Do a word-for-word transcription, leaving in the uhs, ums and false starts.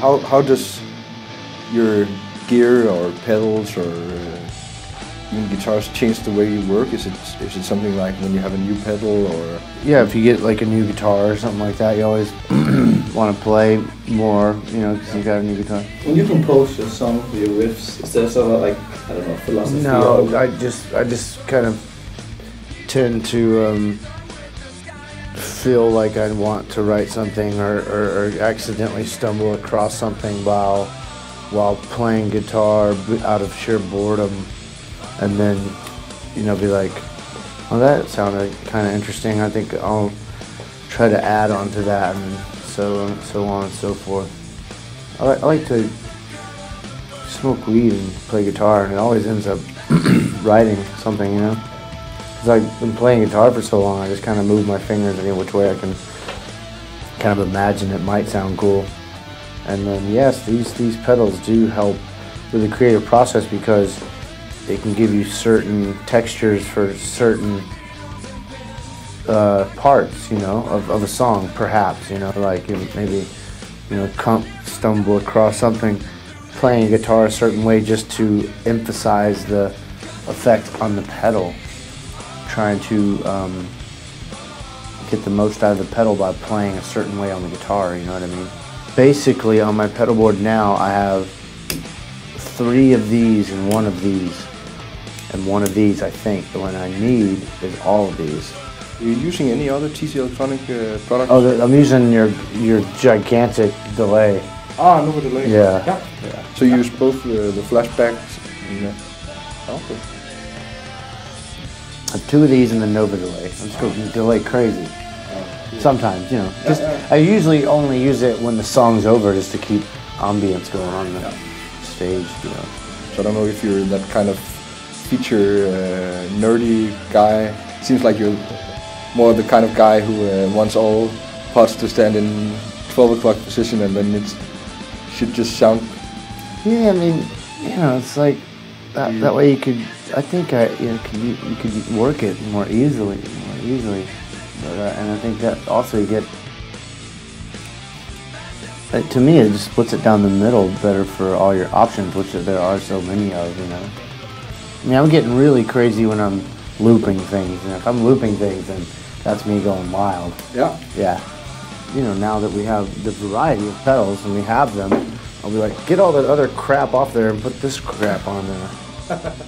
how how does your gear or pedals or uh, even guitars change the way you work? Is it is it something like when you have a new pedal or? Yeah, if you get like a new guitar or something like that, you always want to play more, you know, because you got a new guitar. When you compose your song, your riffs, is there sort of like, I don't know, philosophy? No, or I just I just kind of tend to um, feel like I want to write something, or, or, or accidentally stumble across something while while playing guitar out of sheer boredom, and then, you know, be like, oh, that sounded kind of interesting. I think I'll try to add on to that, and so so on and so forth. I, li I like to smoke weed and play guitar, and it always ends up writing something, you know. Because I've been playing guitar for so long, I just kind of move my fingers any which way I can, kind of imagine it might sound cool. And then yes, these, these pedals do help with the creative process, because they can give you certain textures for certain uh, parts, you know, of, of a song, perhaps, you know, like maybe, you know, come, stumble across something, playing guitar a certain way just to emphasize the effect on the pedal, trying to um, get the most out of the pedal by playing a certain way on the guitar, you know what I mean? Basically, on my pedal board now, I have three of these and one of these, and one of these, I think. The one I need is all of these. Are you using any other T C Electronic uh, products? Oh, the, I'm using your your gigantic delay. Ah, no delay. Yeah. Yeah. Yeah. So you yeah. use both the, the flashbacks and the... Okay. I have two of these and the Nova delay. I'm just going to delay crazy. Sometimes, you know, just I usually only use it when the song's over, just to keep ambience going on the yeah. stage, you know. So I don't know if you're that kind of feature uh, nerdy guy. Seems like you're more the kind of guy who uh, wants all parts to stand in twelve o'clock position, and then it should just sound. Yeah, I mean, you know, it's like that. That way you could, I think, I you know, could, you, you could work it more easily, more easily. But, uh, and I think that also you get, uh, to me, it just splits it down the middle better for all your options, which there are so many of, you know. I mean, I'm getting really crazy when I'm looping things, and if I'm looping things, then that's me going wild. Yeah. Yeah. You know, now that we have the variety of pedals and we have them, I'll be like, get all that other crap off there and put this crap on there.